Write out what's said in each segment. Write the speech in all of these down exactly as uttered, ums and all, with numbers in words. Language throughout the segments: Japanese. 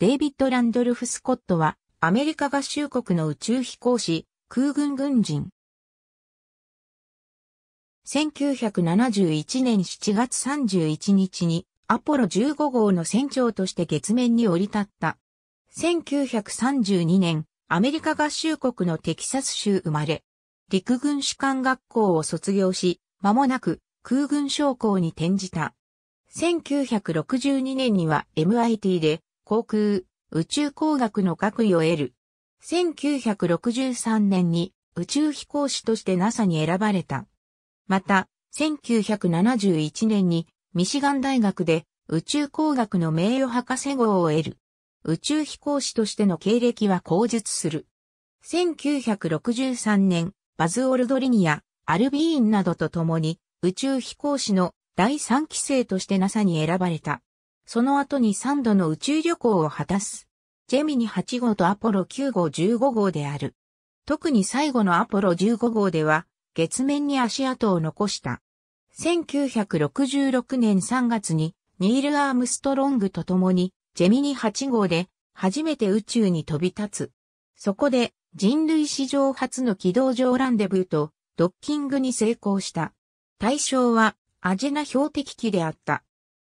デイビッド・ランドルフ・スコットは、アメリカ合衆国の宇宙飛行士、空軍軍人。せんきゅうひゃくななじゅういちねんしちがつさんじゅういちにちに、アポロじゅうご号の船長として月面に降り立った。せんきゅうひゃくさんじゅうにねん、アメリカ合衆国のテキサス州生まれ、陸軍士官学校を卒業し、間もなく空軍将校に転じた。せんきゅうひゃくろくじゅうにねんには エムアイティー で航空、宇宙工学の学位を得る。せんきゅうひゃくろくじゅうさんねんに宇宙飛行士として ナサ に選ばれた。また、せんきゅうひゃくななじゅういちねんにミシガン大学で宇宙工学の名誉博士号を得る。宇宙飛行士としての経歴は後述する。せんきゅうひゃくろくじゅうさんねん、バズ・オルドリニやアルビーンなどと共に宇宙飛行士のだいさんきせいとして ナサ に選ばれた。その後にさんどの宇宙旅行を果たす。ジェミニはち号とアポロきゅう号じゅうご号である。特に最後のアポロじゅうご号では月面に足跡を残した。せんきゅうひゃくろくじゅうろくねんさんがつにニール・アームストロングと共にジェミニはち号で初めて宇宙に飛び立つ。そこで人類史上初の軌道上ランデブーとドッキングに成功した。対象はアジェナ標的機であった。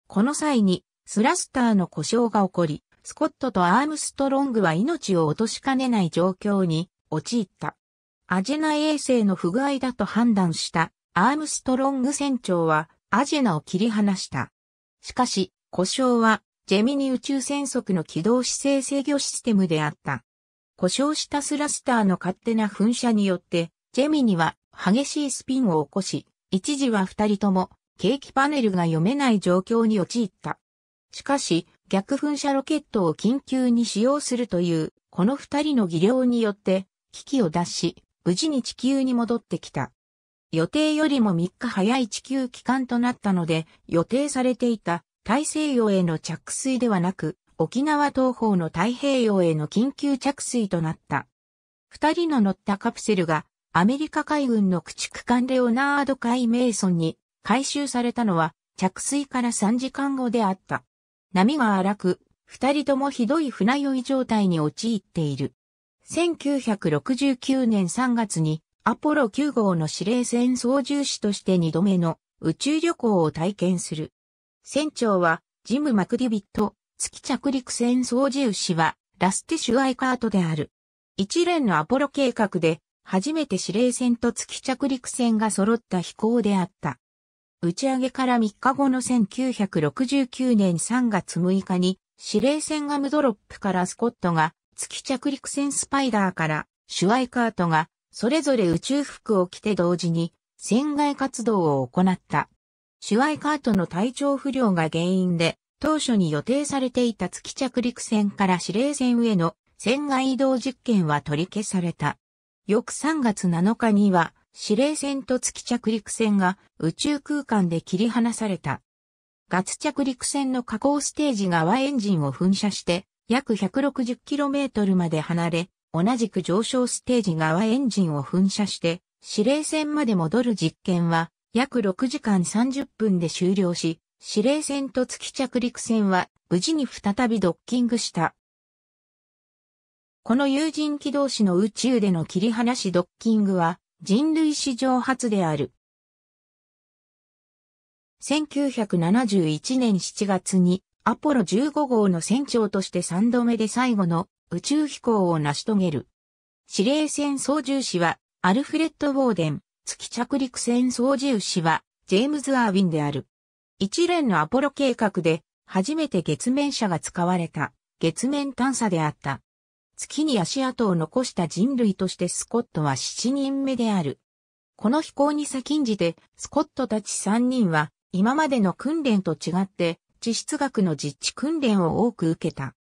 この際にスラスターの故障が起こり、スコットとアームストロングは命を落としかねない状況に陥った。アジェナ衛星の不具合だと判断したアームストロング船長はアジェナを切り離した。しかし、故障はジェミニ宇宙船速の軌道姿勢制御システムであった。故障したスラスターの勝手な噴射によって、ジェミニは激しいスピンを起こし、一時は二人とも計器パネルが読めない状況に陥った。しかし、逆噴射ロケットを緊急に使用するという、この二人の技量によって、危機を脱し、無事に地球に戻ってきた。予定よりもみっか早い地球帰還となったので、予定されていた大西洋への着水ではなく、沖縄東方の太平洋への緊急着水となった。二人の乗ったカプセルが、アメリカ海軍の駆逐艦レオナード・カイ・メイソンに回収されたのは、着水からさんじかんごであった。波が荒く、二人ともひどい船酔い状態に陥っている。せんきゅうひゃくろくじゅうきゅうねんさんがつにアポロきゅう号の指令船操縦士としてにどめの宇宙旅行を体験する。船長はジム・マクディビット、月着陸船操縦士はラスティ・シュアイカートである。一連のアポロ計画で初めて指令船と月着陸船が揃った飛行であった。打ち上げからみっかごのせんきゅうひゃくろくじゅうきゅうねんさんがつむいかに、指令船ガムドロップからスコットが、月着陸船スパイダーからシュワイカートが、それぞれ宇宙服を着て同時に、船外活動を行った。シュワイカートの体調不良が原因で、当初に予定されていた月着陸船から指令船への船外移動実験は取り消された。翌さんがつなのかには、指令船と月着陸船が宇宙空間で切り離された。月着陸船の下降ステージ側エンジンを噴射して約 ひゃくろくじゅっキロメートル まで離れ、同じく上昇ステージ側エンジンを噴射して指令船まで戻る実験は約ろくじかんさんじゅっぷんで終了し、指令船と月着陸船は無事に再びドッキングした。この有人機同士の宇宙での切り離しドッキングは、人類史上初である。せんきゅうひゃくななじゅういちねんしちがつにアポロじゅうご号の船長としてさんどめで最後の宇宙飛行を成し遂げる。指令船操縦士はアルフレッド・ウォーデン、月着陸船操縦士はジェームズ・アーウィンである。一連のアポロ計画で初めて月面車が使われた月面探査であった。月に足跡を残した人類としてスコットはしちにんめである。この飛行に先んじて、スコットたちさんにんは今までの訓練と違って地質学の実地訓練を多く受けた。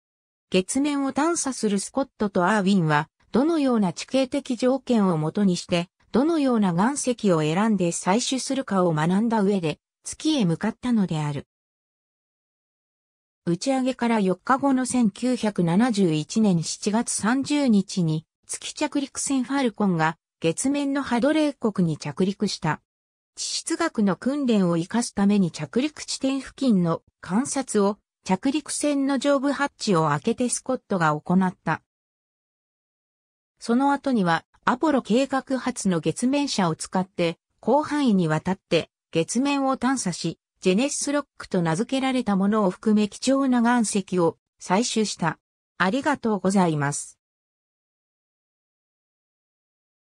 月面を探査するスコットとアーウィンはどのような地形的条件をもとにしてどのような岩石を選んで採取するかを学んだ上で月へ向かったのである。打ち上げからよっかごのせんきゅうひゃくななじゅういちねんしちがつさんじゅうにちに月着陸船ファルコンが月面のハドレー国に着陸した。地質学の訓練を生かすために着陸地点付近の観察を着陸船の上部ハッチを開けてスコットが行った。その後にはアポロ計画初の月面車を使って広範囲にわたって月面を探査し、ジェネシスロックと名付けられたものを含め貴重な岩石を採取した。ありがとうございます。